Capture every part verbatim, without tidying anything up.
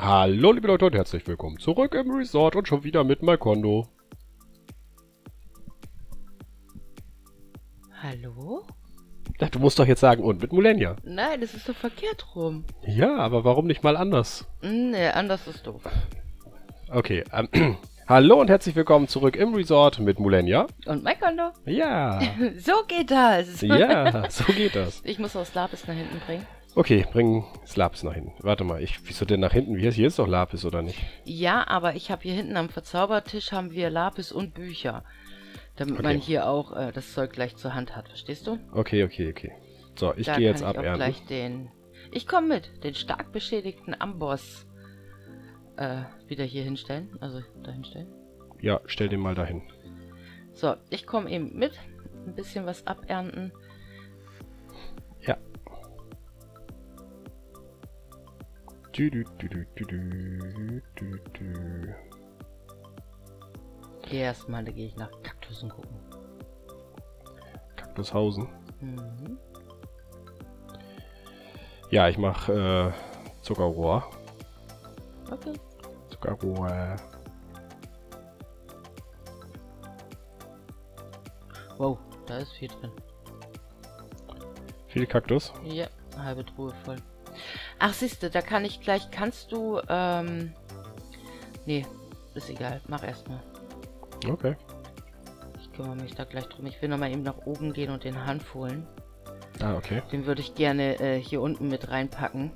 Hallo liebe Leute und herzlich willkommen zurück im Resort und schon wieder mit Malkondo. Hallo? Du musst doch jetzt sagen, und mit Mulenja. Nein, das ist doch verkehrt rum. Ja, aber warum nicht mal anders? Nee, anders ist doof. Okay, ähm, hallo und herzlich willkommen zurück im Resort mit Mulenja. Und Malkondo. Ja. So geht das. Ja, so geht das. Ich muss auch Slapis nach hinten bringen. Okay, bring Slapis nach hinten. Warte mal, ich, wieso denn nach hinten? Hier ist doch Lapis, oder nicht? Ja, aber ich habe hier hinten am Verzaubertisch haben wir Lapis und Bücher. Damit okay. man hier auch äh, das Zeug gleich zur Hand hat, verstehst du? Okay, okay, okay. So, ich gehe jetzt ab. Ich gleich den. Ich komme mit, den stark beschädigten Amboss äh, wieder hier hinstellen. Also dahin stellen. Ja, stell den mal dahin. So, ich komme eben mit. Ein bisschen was abernten. Ja. Du, du, du, du, du, du, du, du. Erstmal gehe ich nach Kaktusen gucken. Kaktushausen? Mhm. Ja, ich mache äh, Zuckerrohr. Okay. Zuckerrohr. Wow, da ist viel drin. Viel Kaktus? Ja, halbe Truhe voll. Ach, siehste, da kann ich gleich. Kannst du. Ähm, nee, ist egal. Mach erstmal. Okay. Ich kümmere mich da gleich drum. Ich will nochmal eben nach oben gehen und den Hanf holen. Ah, okay. Den würde ich gerne äh, hier unten mit reinpacken.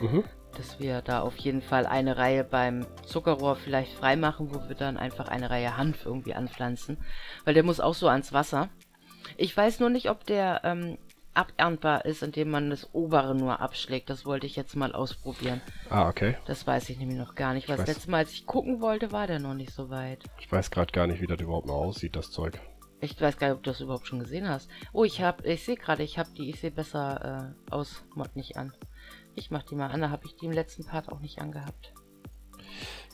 Mhm. Dass wir da auf jeden Fall eine Reihe beim Zuckerrohr vielleicht freimachen, wo wir dann einfach eine Reihe Hanf irgendwie anpflanzen. Weil der muss auch so ans Wasser. Ich weiß nur nicht, ob der ähm, aberntbar ist, indem man das obere nur abschlägt. Das wollte ich jetzt mal ausprobieren. Ah, okay. Das weiß ich nämlich noch gar nicht. Was letztes Mal, als ich gucken wollte, war der noch nicht so weit. Ich weiß gerade gar nicht, wie das überhaupt noch aussieht, das Zeug. Ich weiß gar nicht, ob du das überhaupt schon gesehen hast. Oh, ich habe, ich sehe gerade, ich habe die, ich sehe besser äh, aus, Mod nicht an. Ich mach die mal an, da habe ich die im letzten Part auch nicht angehabt.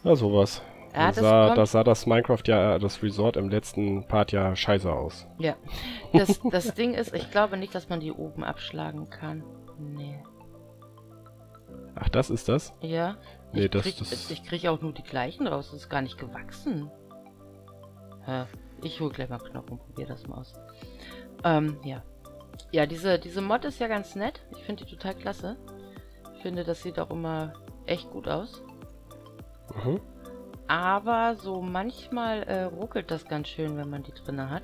Na, sowas. Ja, das sah, das sah das Minecraft ja, das Resort im letzten Part ja scheiße aus. Ja, das, das Ding ist, ich glaube nicht, dass man die oben abschlagen kann. Nee. Ach, das ist das? Ja. Nee, ich das, krieg, das... Ich kriege auch nur die gleichen raus, das ist gar nicht gewachsen. Ja, ich hole gleich mal einen Knopf und probiere das mal aus. Ähm, ja. Ja, diese, diese Mod ist ja ganz nett. Ich finde die total klasse. Ich finde, das sieht auch immer echt gut aus. Mhm. Aber so manchmal äh, ruckelt das ganz schön, wenn man die drinne hat.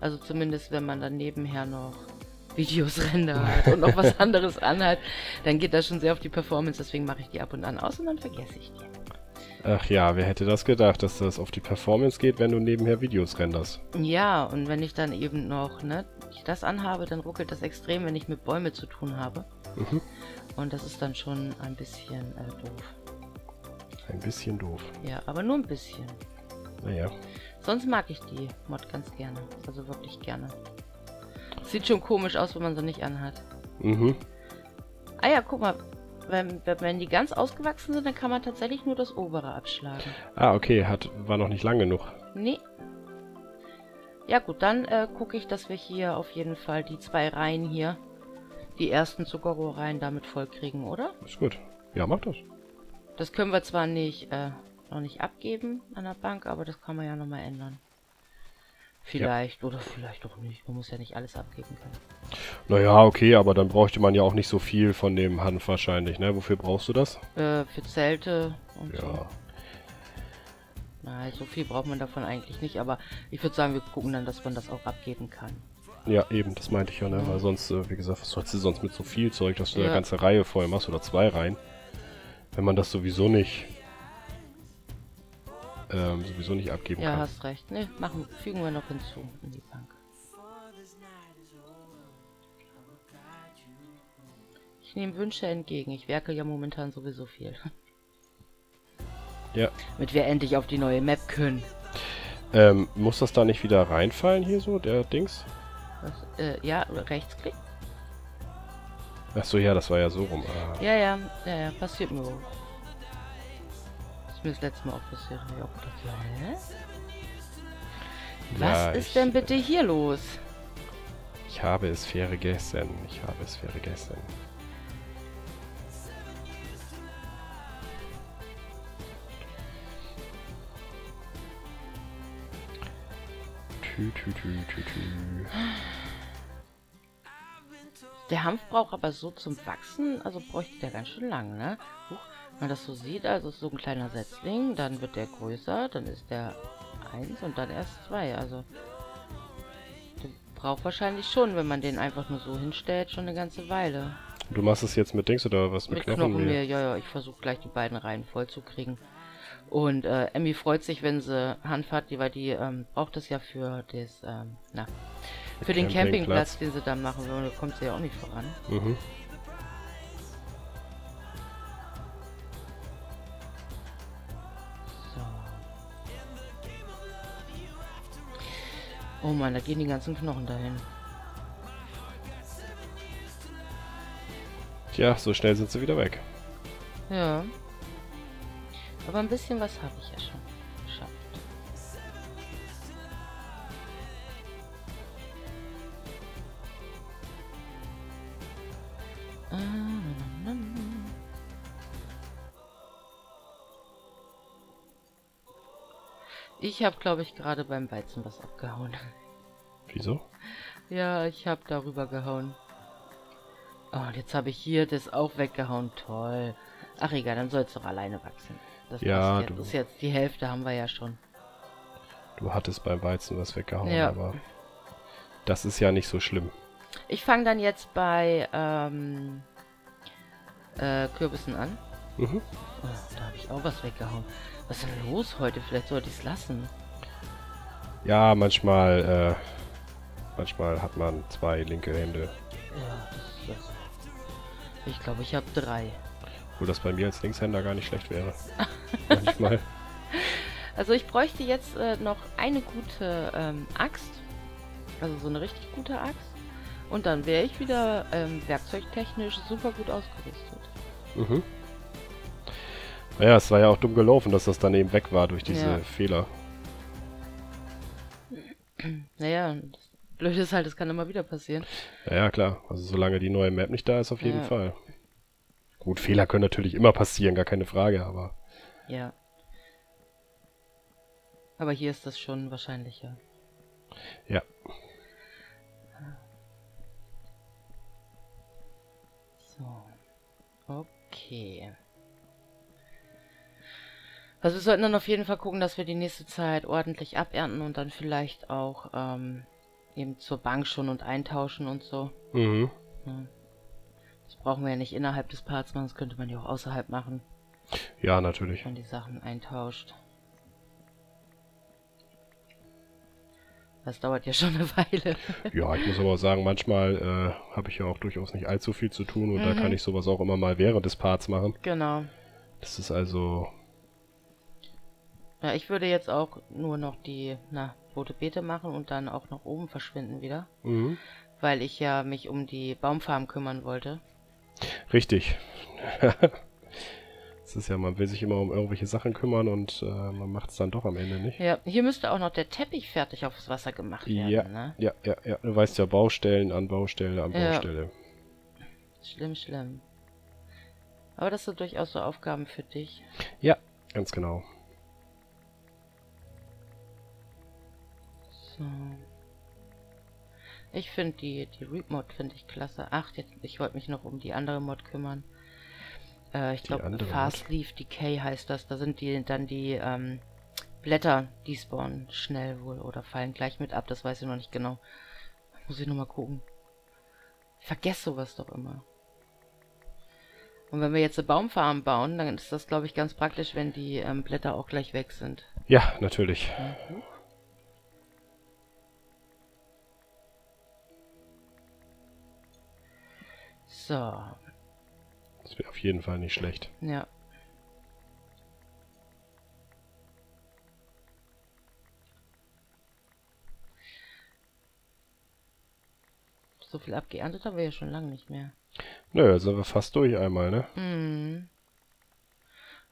Also zumindest, wenn man dann nebenher noch Videos rendert und noch was anderes anhat, dann geht das schon sehr auf die Performance. Deswegen mache ich die ab und an aus und dann vergesse ich die. Ach ja, wer hätte das gedacht, dass das auf die Performance geht, wenn du nebenher Videos renderst? Ja, und wenn ich dann eben noch ne, ich das anhabe, dann ruckelt das extrem, wenn ich mit Bäumen zu tun habe. Mhm. Und das ist dann schon ein bisschen äh, doof. Ein bisschen doof. Ja, aber nur ein bisschen. Naja. Sonst mag ich die Mod ganz gerne. Also wirklich gerne. Sieht schon komisch aus, wenn man sie nicht anhat. Mhm. Ah ja, guck mal. Wenn, wenn die ganz ausgewachsen sind, dann kann man tatsächlich nur das obere abschlagen. Ah, okay. Hat, war noch nicht lang genug. Nee. Ja gut, dann äh, gucke ich, dass wir hier auf jeden Fall die zwei Reihen hier, die ersten Zuckerrohrreihen damit voll kriegen, oder? Ist gut. Ja, mach das. Das können wir zwar nicht, äh, noch nicht abgeben an der Bank, aber das kann man ja nochmal ändern. Vielleicht, ja. Oder vielleicht auch nicht. Man muss ja nicht alles abgeben können. Naja, okay, aber dann bräuchte man ja auch nicht so viel von dem Hanf wahrscheinlich, ne? Wofür brauchst du das? Äh, für Zelte und ja. so. Nein, so viel braucht man davon eigentlich nicht, aber ich würde sagen, wir gucken dann, dass man das auch abgeben kann. Ja, eben, das meinte ich ja, ne? Mhm. Weil sonst, äh, wie gesagt, was sollst du sonst mit so viel Zeug, dass du ja. eine ganze Reihe voll machst oder zwei Reihen? Wenn man das sowieso nicht ähm, sowieso nicht abgeben ja, kann. Ja, hast recht. Ne, machen, fügen wir noch hinzu in die Bank. Ich nehme Wünsche entgegen. Ich werke ja momentan sowieso viel. Ja. Damit wir endlich auf die neue Map können. Ähm, muss das da nicht wieder reinfallen hier so, der Dings? Was, äh, ja, Rechtsklick. Ach so, ja, das war ja so rum. Ah. Ja, ja, ja, ja, passiert mir wohl. Das ist mir das letzte Mal auch passiert. Ja, okay. Was ja, ist ich, denn bitte hier los? Ich habe es vergessen. Ich habe es vergessen. Der Hanf braucht aber so zum Wachsen, also bräuchte der ganz schön lang, ne? Huch, wenn man das so sieht, also ist so ein kleiner Setzling, dann wird der größer, dann ist der eins und dann erst zwei, also der braucht wahrscheinlich schon, wenn man den einfach nur so hinstellt, schon eine ganze Weile. Du machst es jetzt mit Dings oder was? Mit, mit Knochenmehl? Knochenmehl, ja, ja, ich versuche gleich die beiden Reihen voll zu kriegen. Und äh, Emmi freut sich, wenn sie Hanf hat, die, weil die ähm, braucht das ja für das, ähm, na, für den Campingplatz, den sie da machen, weil da kommt sie ja auch nicht voran. Mhm. So. Oh Mann, da gehen die ganzen Knochen dahin. Tja, so schnell sind sie wieder weg. Ja. Aber ein bisschen was habe ich ja schon geschafft. Ich habe, glaube ich, gerade beim Weizen was abgehauen. Wieso? Ja, ich habe darüber gehauen. Oh, und jetzt habe ich hier das auch weggehauen. Toll. Ach egal, dann soll es doch alleine wachsen. Das ja, jetzt. Du, das ist jetzt die Hälfte, haben wir ja schon. Du hattest beim Weizen was weggehauen, ja. Aber das ist ja nicht so schlimm. Ich fange dann jetzt bei ähm, äh, Kürbissen an. Mhm. Oh, da habe ich auch was weggehauen. Was ist denn los heute? Vielleicht sollte ich es lassen. Ja, manchmal, äh, manchmal hat man zwei linke Hände. Ja, das ist das. Ich glaube, ich habe drei. Obwohl das bei mir als Linkshänder gar nicht schlecht wäre. Manchmal. Also ich bräuchte jetzt äh, noch eine gute ähm, Axt, also so eine richtig gute Axt, und dann wäre ich wieder ähm, werkzeugtechnisch super gut ausgerüstet. Mhm. Naja, es war ja auch dumm gelaufen, dass das dann eben weg war durch diese ja. Fehler. Naja, das Blöde ist halt, das kann immer wieder passieren. Naja, klar, also solange die neue Map nicht da ist, auf jeden ja. Fall. Gut, Fehler können natürlich immer passieren, gar keine Frage, aber... Ja. Aber hier ist das schon wahrscheinlicher. Ja. So. Okay. Also wir sollten dann auf jeden Fall gucken, dass wir die nächste Zeit ordentlich abernten und dann vielleicht auch ähm, eben zur Bank schon und eintauschen und so. Mhm. Ja. Das brauchen wir ja nicht innerhalb des Parts machen, das könnte man ja auch außerhalb machen. Ja, natürlich. Wenn man die Sachen eintauscht. Das dauert ja schon eine Weile. Ja, ich muss aber sagen, manchmal äh, habe ich ja auch durchaus nicht allzu viel zu tun und mhm. da kann ich sowas auch immer mal während des Parts machen. Genau. Das ist also... Ja, ich würde jetzt auch nur noch die, na, rote Beete machen und dann auch nach oben verschwinden wieder. Mhm. Weil ich ja mich um die Baumfarm kümmern wollte. Richtig. Das ist ja, man will sich immer um irgendwelche Sachen kümmern und äh, man macht es dann doch am Ende nicht. Ja, hier müsste auch noch der Teppich fertig aufs Wasser gemacht werden, ja, ne? Ja, ja, ja. Du weißt ja, Baustellen an Baustelle an ja. Baustelle. Schlimm, schlimm. Aber das sind durchaus so Aufgaben für dich. Ja, ganz genau. So. Ich finde die, die Reap-Mod finde ich klasse. Ach, jetzt, ich wollte mich noch um die andere Mod kümmern. Äh, ich glaube, Fastleaf Decay heißt das. Da sind die dann die ähm, Blätter, die spawnen schnell wohl oder fallen gleich mit ab. Das weiß ich noch nicht genau. Muss ich nochmal gucken. Ich vergesse sowas doch immer. Und wenn wir jetzt eine Baumfarm bauen, dann ist das, glaube ich, ganz praktisch, wenn die ähm, Blätter auch gleich weg sind. Ja, natürlich. Mhm. So. Das wäre auf jeden Fall nicht schlecht. Ja. So viel abgeerntet haben wir ja schon lange nicht mehr. Nö, sind wir fast durch einmal, ne? Mhm.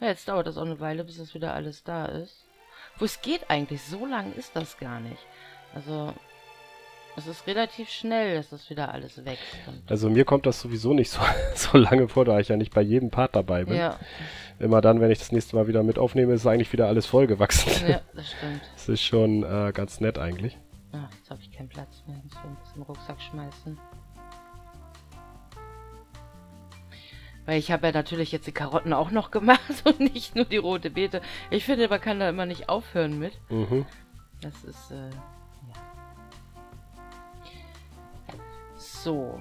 Ja, jetzt dauert das auch eine Weile, bis das wieder alles da ist. Wo es geht eigentlich, so lang ist das gar nicht. Also... Es ist relativ schnell, dass das wieder alles wächst. Also mir kommt das sowieso nicht so, so lange vor, da ich ja nicht bei jedem Part dabei bin. Ja. Immer dann, wenn ich das nächste Mal wieder mit aufnehme, ist eigentlich wieder alles vollgewachsen. Ja, das stimmt. Das ist schon äh, ganz nett eigentlich. Ach, jetzt habe ich keinen Platz mehr. Ich muss ein bisschen Rucksack schmeißen. Weil ich habe ja natürlich jetzt die Karotten auch noch gemacht und nicht nur die rote Beete. Ich finde, man kann da immer nicht aufhören mit. Mhm. Das ist, äh, ja. So.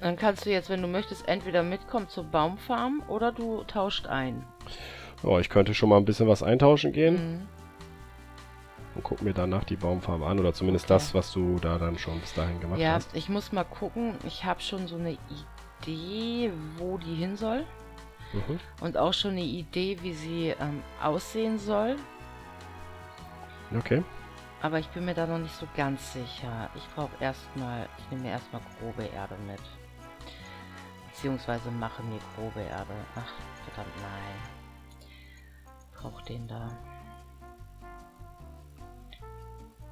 Dann kannst du jetzt, wenn du möchtest, entweder mitkommen zur Baumfarm oder du tauscht ein. Oh, ich könnte schon mal ein bisschen was eintauschen gehen. Mhm. Und guck mir danach die Baumfarm an oder zumindest okay. Das, was du da dann schon bis dahin gemacht ja, hast. Ja, ich muss mal gucken. Ich habe schon so eine Idee, wo die hin soll. Mhm. Und auch schon eine Idee, wie sie ähm, aussehen soll. Okay. Aber ich bin mir da noch nicht so ganz sicher. Ich brauche erstmal, ich nehme mir erstmal grobe Erde mit. Beziehungsweise mache mir grobe Erde. Ach, verdammt, nein. Ich brauche den da.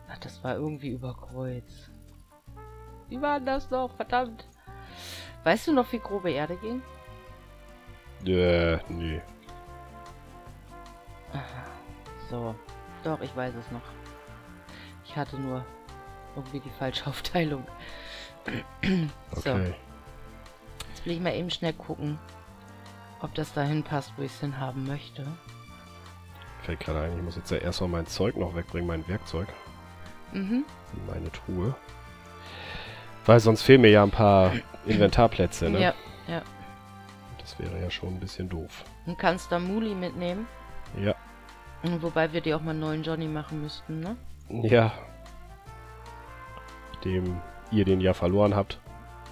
Ach, das war irgendwie über Kreuz. Wie war das noch? Verdammt. Weißt du noch, wie grobe Erde ging? Äh, nee. Aha, so. Doch, ich weiß es noch. Ich hatte nur irgendwie die falsche Aufteilung. So. Okay. Jetzt will ich mal eben schnell gucken, ob das dahin passt, wo ich es hin haben möchte. Fällt gerade ein, ich muss jetzt ja erstmal mein Zeug noch wegbringen, mein Werkzeug. Mhm. In meine Truhe. Weil sonst fehlen mir ja ein paar Inventarplätze, ne? Ja, ja. Das wäre ja schon ein bisschen doof. Und kannst da Muli mitnehmen? Ja. Wobei wir dir auch mal einen neuen Johnny machen müssten, ne? Ja. Dem ihr den ja verloren habt.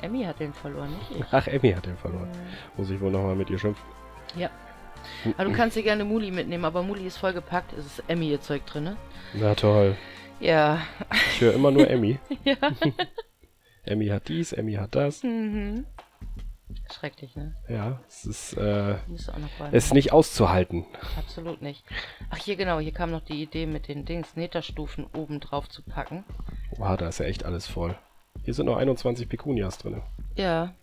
Emmi hat den verloren, nicht ich. Ach, Emmi hat den verloren. Mhm. Muss ich wohl nochmal mit ihr schimpfen. Ja. Aber du kannst dir gerne Muli mitnehmen, aber Muli ist vollgepackt. Es ist Emmi ihr Zeug drin, ne? Na toll. Ja. Ich höre immer nur Emmi. Ja. Emmi hat dies, Emmi hat das. Mhm. Schrecklich, ne? Ja, es ist, äh, es ist nicht auszuhalten. Absolut nicht. Ach, hier genau, hier kam noch die Idee mit den Dings, Neterstufen oben drauf zu packen. Wow, da ist ja echt alles voll. Hier sind noch einundzwanzig Pekunias drin. Ja.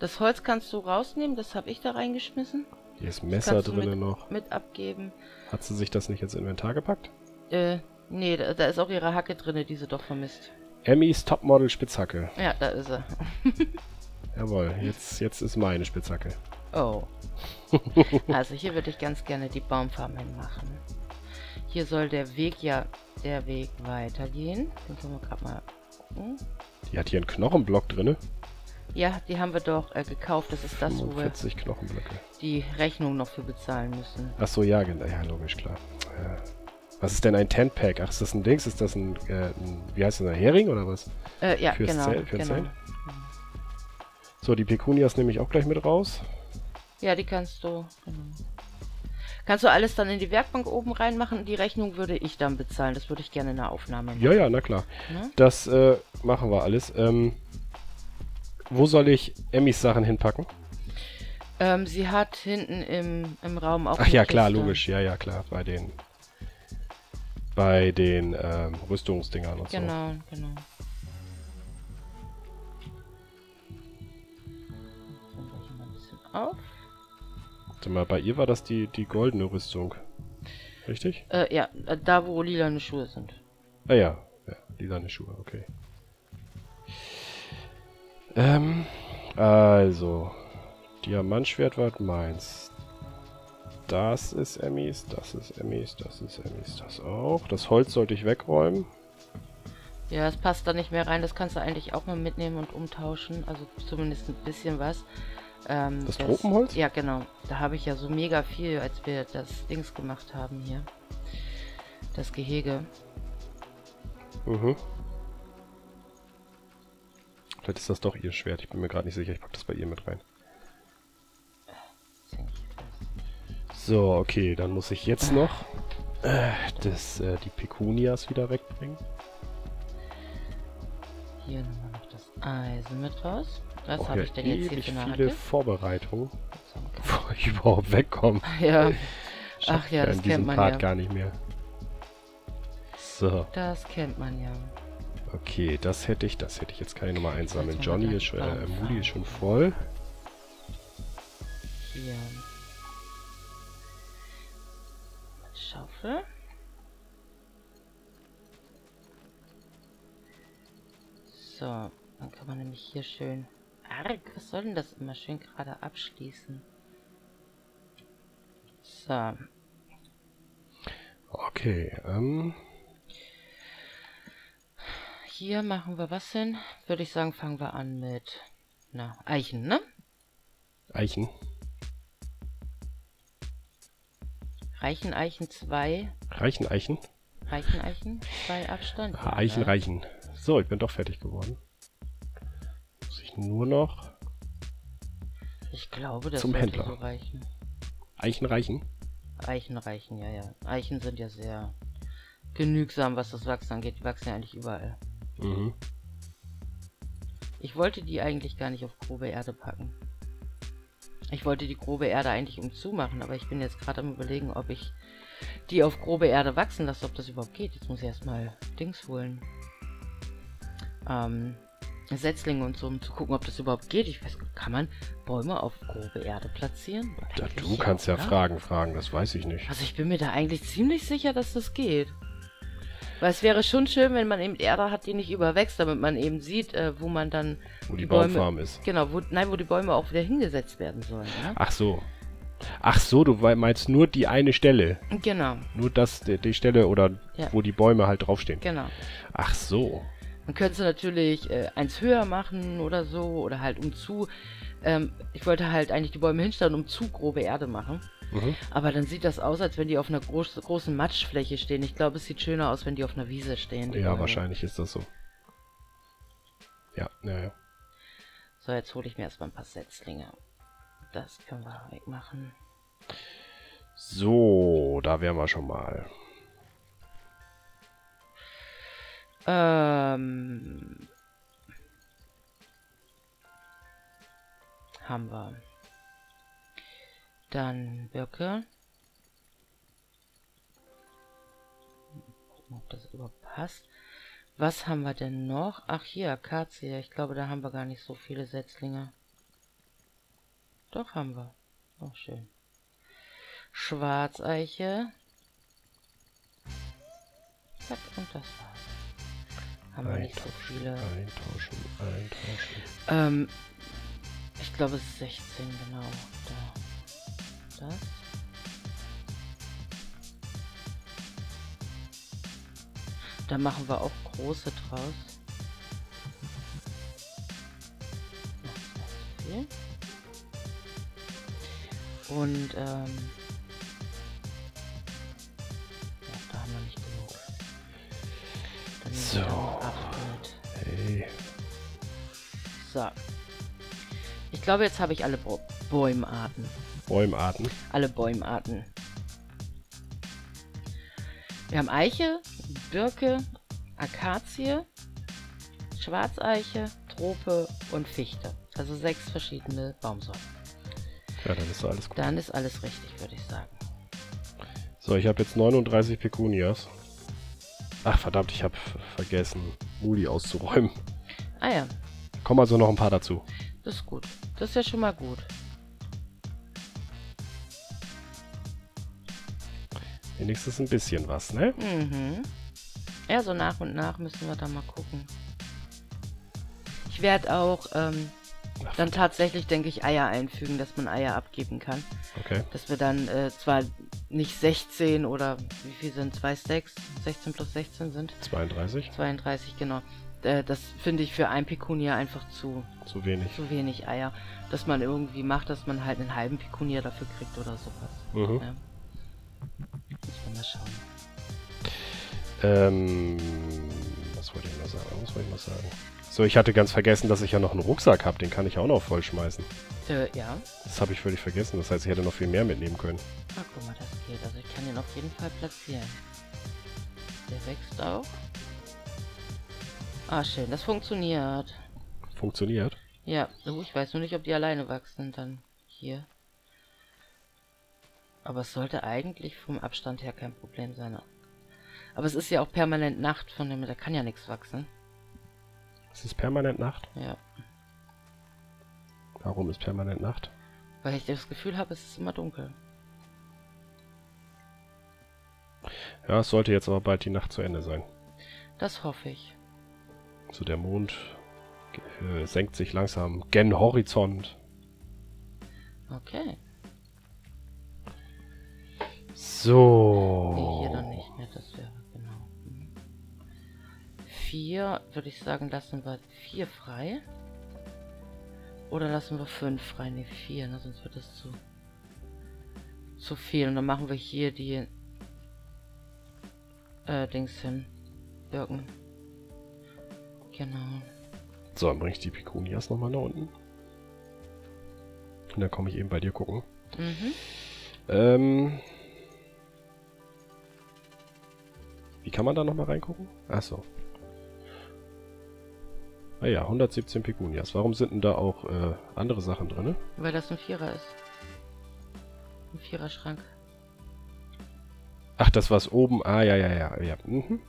Das Holz kannst du rausnehmen, das habe ich da reingeschmissen. Hier ist Messer drin noch. Mit abgeben. Hat sie sich das nicht ins Inventar gepackt? Äh, nee, da, da ist auch ihre Hacke drin, die sie doch vermisst. Emmis Topmodel Spitzhacke. Ja, da ist er. Jawohl, jetzt, jetzt ist meine Spitzhacke. Oh. Also hier würde ich ganz gerne die Baumfarm hinmachen. Hier soll der Weg ja, der Weg weitergehen. Den können wir gerade mal gucken. Die hat hier einen Knochenblock drin. Ja, die haben wir doch äh, gekauft. Das ist das, wo wir Knochenblöcke. Die Rechnung noch für bezahlen müssen. Ach so, ja, genau. Ja, logisch, klar. Ja. Was ist denn ein Tent-Pack? Ach, ist das ein Dings? Ist das ein, äh, ein wie heißt das, ein Hering oder was? Äh, ja, Für's genau. Zelt, für's genau. Zelt? So, die Pekunias nehme ich auch gleich mit raus. Ja, die kannst du... Genau. Kannst du alles dann in die Werkbank oben reinmachen? Die Rechnung würde ich dann bezahlen. Das würde ich gerne in der Aufnahme machen. Ja, ja, na klar. Ne? Das äh, machen wir alles. Ähm, wo soll ich Emmis Sachen hinpacken? Ähm, sie hat hinten im, im Raum auch... Ach ja, klar, Kiste. Logisch. Ja, ja, klar. Bei den, bei den ähm, Rüstungsdingern und genau, so. Genau, genau. Auf. Warte mal, bei ihr war das die, die goldene Rüstung. Richtig? Äh, ja, da wo lilane Schuhe sind. Ah ja, ja, lilane Schuhe, okay. Ähm, also, Diamantschwert war meins. Das ist Emmis, das ist Emmis, das ist Emmis, das auch. Das Holz sollte ich wegräumen. Ja, das passt da nicht mehr rein, das kannst du eigentlich auch mal mitnehmen und umtauschen, also zumindest ein bisschen was. Ähm, das, das Tropenholz? Ja, genau. Da habe ich ja so mega viel, als wir das Dings gemacht haben hier. Das Gehege. Mhm. Vielleicht ist das doch ihr Schwert. Ich bin mir gerade nicht sicher. Ich packe das bei ihr mit rein. So, okay. Dann muss ich jetzt noch äh, das, äh, die Pekunias wieder wegbringen. Hier nochmal noch das Eisen mit raus. Was oh, habe ja, ich denn jetzt hier für eine viele Vorbereitung, bevor ich überhaupt wegkomme. Ja. Ach ja, das kennt man Part ja. Gar nicht mehr. So. Das kennt man ja. Okay, das hätte ich, das hätte ich jetzt keine Nummer einsammeln. Johnny ist schon, äh, Moody ist schon voll. Hier. Schaufel. So, dann kann man nämlich hier schön... Arg, was soll denn das immer? Schön gerade abschließen. So. Okay, ähm... Hier machen wir was hin? Würde ich sagen, fangen wir an mit... Na, Eichen, ne? Eichen. Reichen Eichen zwei. Reichen Eichen? Reichen Eichen zwei Abstand. Ah, Eichen, oder? Reichen. So, ich bin doch fertig geworden. Muss ich nur noch... Ich glaube, das wird so reichen. Eichen reichen? Eichen reichen, ja, ja. Eichen sind ja sehr genügsam, was das Wachsen angeht. Die wachsen ja eigentlich überall. Mhm. Ich wollte die eigentlich gar nicht auf grobe Erde packen. Ich wollte die grobe Erde eigentlich umzumachen, aber ich bin jetzt gerade am Überlegen, ob ich die auf grobe Erde wachsen lasse, ob das überhaupt geht. Jetzt muss ich erstmal Dings holen. Ähm, Setzlinge und so, um zu gucken, ob das überhaupt geht. Ich weiß, kann man Bäume auf grobe Erde platzieren? Da, du kannst ja, ja Fragen fragen, das weiß ich nicht. Also ich bin mir da eigentlich ziemlich sicher, dass das geht. Weil es wäre schon schön, wenn man eben Erde hat, die nicht überwächst, damit man eben sieht, äh, wo man dann... Wo die, die Baumfarm Bäume, ist. Genau, wo, nein, wo die Bäume auch wieder hingesetzt werden sollen. Ne? Ach so. Ach so, du meinst nur die eine Stelle. Genau. Nur das, die, die Stelle, oder ja, wo die Bäume halt draufstehen. Genau. Ach so. Man könnte es natürlich äh, eins höher machen oder so, oder halt um zu... Ähm, ich wollte halt eigentlich die Bäume hinstellen, um zu grobe Erde machen. Mhm. Aber dann sieht das aus, als wenn die auf einer groß, großen Matschfläche stehen. Ich glaube, es sieht schöner aus, wenn die auf einer Wiese stehen. Ja, Bäume. Wahrscheinlich ist das so. Ja, naja. Ja. So, jetzt hole ich mir erstmal ein paar Setzlinge. Das können wir wegmachen. So, da wären wir schon mal. Ähm... Haben wir. Dann Birke. Gucken, ob das überhaupt passt. Was haben wir denn noch? Ach, hier, Akazie. Ich glaube, da haben wir gar nicht so viele Setzlinge. Doch, haben wir. Auch schön. Schwarzeiche. Zack, und das war's. Haben wir nicht so viele. Eintauschen, eintauschen. Ähm, ich glaube, es ist sechzehn, genau. Da. Das. Da machen wir auch große draus. Und ähm, ja, da haben wir nicht genug. Dann so. Hey. So. Ich glaube, jetzt habe ich alle Bäumarten. Bäumarten. Alle Bäumarten. Wir haben Eiche, Birke, Akazie, Schwarzeiche, Trope und Fichte. Also sechs verschiedene Baumsorten. Ja, dann ist alles gut. Dann ist alles richtig, würde ich sagen. So, ich habe jetzt neununddreißig Pekunias. Ach verdammt, ich habe vergessen, Muli auszuräumen. Ah ja. Kommen also noch ein paar dazu. Das ist gut. Das ist ja schon mal gut. Wenigstens ein bisschen was, ne? Mhm. Ja, so nach und nach müssen wir da mal gucken. Ich werde auch ähm, dann tatsächlich, denke ich, Eier einfügen, dass man Eier abgeben kann. Okay. Dass wir dann äh, zwar nicht sechzehn oder wie viel sind zwei Stacks? sechzehn plus sechzehn sind? zweiunddreißig. zweiunddreißig, genau. Äh, das finde ich für ein Pekunier einfach zu... Zu wenig. Zu wenig Eier. Dass man irgendwie macht, dass man halt einen halben Pekunier dafür kriegt oder sowas. Mhm. Ja. Mal schauen. Ähm, was wollte ich mal sagen? Was wollte ich mal sagen? So, ich hatte ganz vergessen, dass ich ja noch einen Rucksack habe. Den kann ich auch noch vollschmeißen. Äh, ja. Das habe ich völlig vergessen. Das heißt, ich hätte noch viel mehr mitnehmen können. Ach, guck mal, das geht. Also ich kann den auf jeden Fall platzieren. Der wächst auch. Ah, schön. Das funktioniert. Funktioniert? Ja. Oh, ich weiß nur nicht, ob die alleine wachsen. Dann hier. Aber es sollte eigentlich vom Abstand her kein Problem sein. Aber es ist ja auch permanent Nacht, von dem da kann ja nichts wachsen. Es ist permanent Nacht? Ja. Warum ist permanent Nacht? Weil ich das Gefühl habe, es ist immer dunkel. Ja, es sollte jetzt aber bald die Nacht zu Ende sein. Das hoffe ich. So, der Mond äh, senkt sich langsam gen Horizont. Okay. So. Nee, hier dann nicht mehr, das wäre genau. Vier, würde ich sagen, lassen wir vier frei. Oder lassen wir fünf frei, ne, vier, ne, sonst wird das zu, zu viel. Und dann machen wir hier die äh, Dings hin. Birken. Genau. So, dann bringe ich die Pikunias nochmal nach unten. Und dann komme ich eben bei dir gucken. Mhm. Ähm... Wie kann man da nochmal reingucken? Achso. Naja, ah hundertsiebzehn Pikunias. Warum sind denn da auch äh, andere Sachen drin? Weil das ein Vierer ist. Ein Viererschrank. Ach, das war's oben. Ah, ja, ja, ja. ja. Mhm.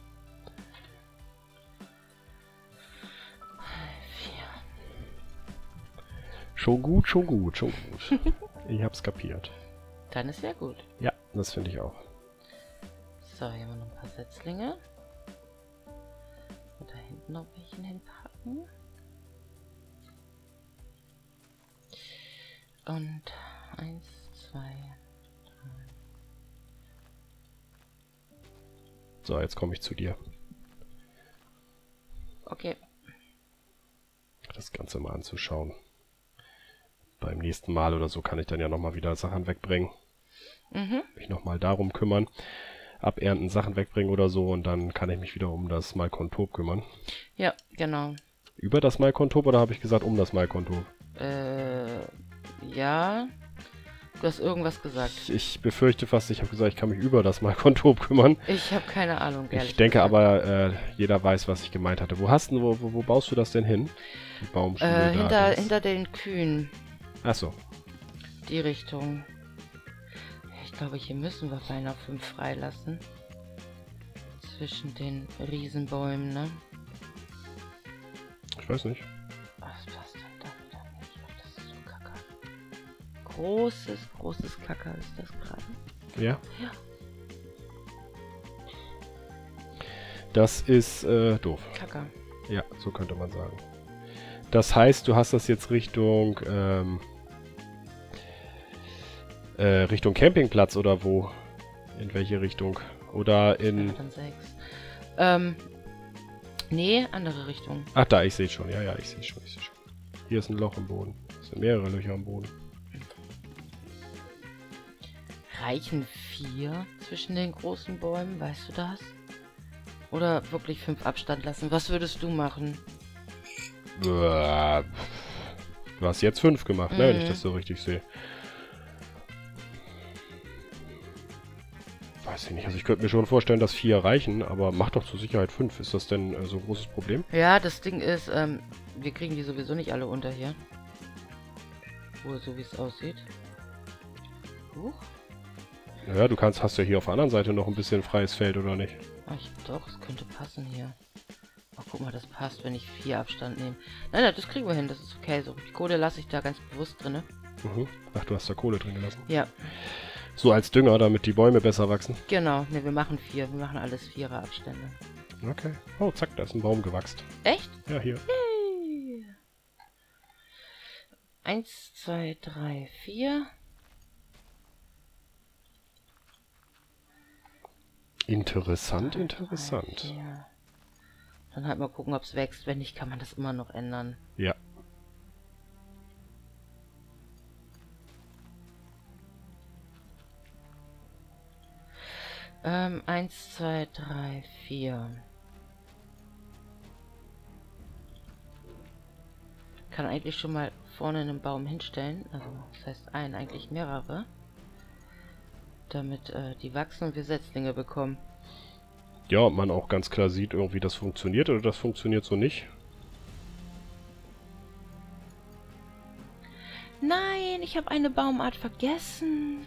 Vier. Schon gut, schon gut, schon gut. Ich hab's kapiert. Dann ist ja gut. Ja, das finde ich auch. So, hier haben wir noch ein paar Setzlinge. Und da hinten noch welchen hinpacken. Und eins, zwei, drei. So, jetzt komme ich zu dir. Okay. Das Ganze mal anzuschauen. Beim nächsten Mal oder so kann ich dann ja nochmal wieder Sachen wegbringen. Mhm. Mich nochmal darum kümmern. Abernten, Sachen wegbringen oder so, und dann kann ich mich wieder um das Malkontop kümmern. Ja, genau. Über das Malkontop, oder habe ich gesagt um das Malkontop? Äh, ja. Du hast irgendwas gesagt. Ich, ich befürchte fast, ich habe gesagt, ich kann mich über das Malkontop kümmern. Ich habe keine Ahnung, ehrlich. Ich denke gesagt. aber, äh, jeder weiß, was ich gemeint hatte. Wo hast du, wo, wo, wo baust du das denn hin? Die Baumschule äh, hinter, hinter den Kühen. Ach so. Die Richtung. Ich glaube, hier müssen wir beinahe fünf freilassen. Zwischen den Riesenbäumen, ne? Ich weiß nicht. Was passt denn da wieder nicht? Das ist so Kacke. Großes, großes Kacke ist das gerade. Ja? Ja. Das ist äh, doof. Kacke. Ja, so könnte man sagen. Das heißt, du hast das jetzt Richtung... Ähm, Richtung Campingplatz oder wo? In welche Richtung? Oder in... Ähm, nee, andere Richtung. Ach da, ich sehe schon. Ja, ja, ich sehe schon, ich sehe schon. Hier ist ein Loch im Boden. Es sind mehrere Löcher im Boden. Reichen vier zwischen den großen Bäumen, weißt du das? Oder wirklich fünf Abstand lassen? Was würdest du machen? Du hast jetzt fünf gemacht, ne, mhm. wenn ich das so richtig sehe. Nicht. Also ich könnte mir schon vorstellen, dass vier reichen, aber mach doch zur Sicherheit fünf. Ist das denn äh, so ein großes Problem? Ja, das Ding ist, ähm, wir kriegen die sowieso nicht alle unter hier. Wo, so wie es aussieht. Huch. Ja, du kannst, hast ja hier auf der anderen Seite noch ein bisschen freies Feld, oder nicht? Ach doch, es könnte passen hier. Ach, guck mal, das passt, wenn ich vier Abstand nehme. Nein, nein, das kriegen wir hin, das ist okay. So, die Kohle lasse ich da ganz bewusst drin. Mhm. Ach, du hast da Kohle drin gelassen? Ja. So als Dünger, damit die Bäume besser wachsen? Genau, ne, wir machen vier, wir machen alles vierer Abstände. Okay. Oh, zack, da ist ein Baum gewachsen. Echt? Ja, hier. Yay. Eins, zwei, drei, vier. Interessant, drei, interessant. Drei, Dann halt mal gucken, ob es wächst. Wenn nicht, kann man das immer noch ändern. Ja. Ähm, eins, zwei, drei, vier. Kann eigentlich schon mal vorne einen Baum hinstellen. Also, das heißt einen, eigentlich mehrere. Damit äh, die wachsen und wir Setzlinge bekommen. Ja, und man auch ganz klar sieht, irgendwie das funktioniert oder das funktioniert so nicht. Nein, ich habe eine Baumart vergessen.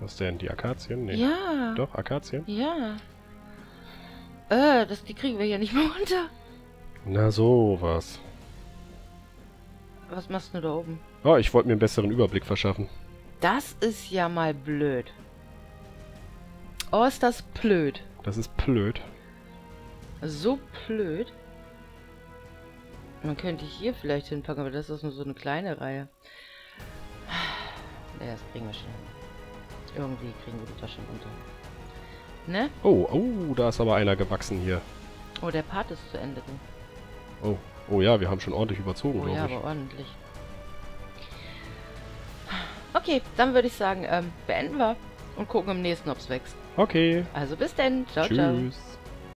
Was denn? Die Akazien? Nee. Ja. Doch, Akazien? Ja. Äh, das, die kriegen wir hier nicht mehr runter. Na so, was. Was machst du da oben? Oh, ich wollte mir einen besseren Überblick verschaffen. Das ist ja mal blöd. Oh, ist das blöd. Das ist blöd. So blöd. Man könnte hier vielleicht hinpacken, aber das ist nur so eine kleine Reihe. Ja, das kriegen wir schon hin. Irgendwie kriegen wir die da schon unter. Ne? Oh, oh, da ist aber einer gewachsen hier. Oh, der Part ist zu Ende. Oh, oh ja, wir haben schon ordentlich überzogen, oh, glaube ja, ich. Aber ordentlich. Okay, dann würde ich sagen, ähm, beenden wir und gucken im nächsten, ob es wächst. Okay. Also bis denn. Ciao, ciao. Tschüss. Ciao.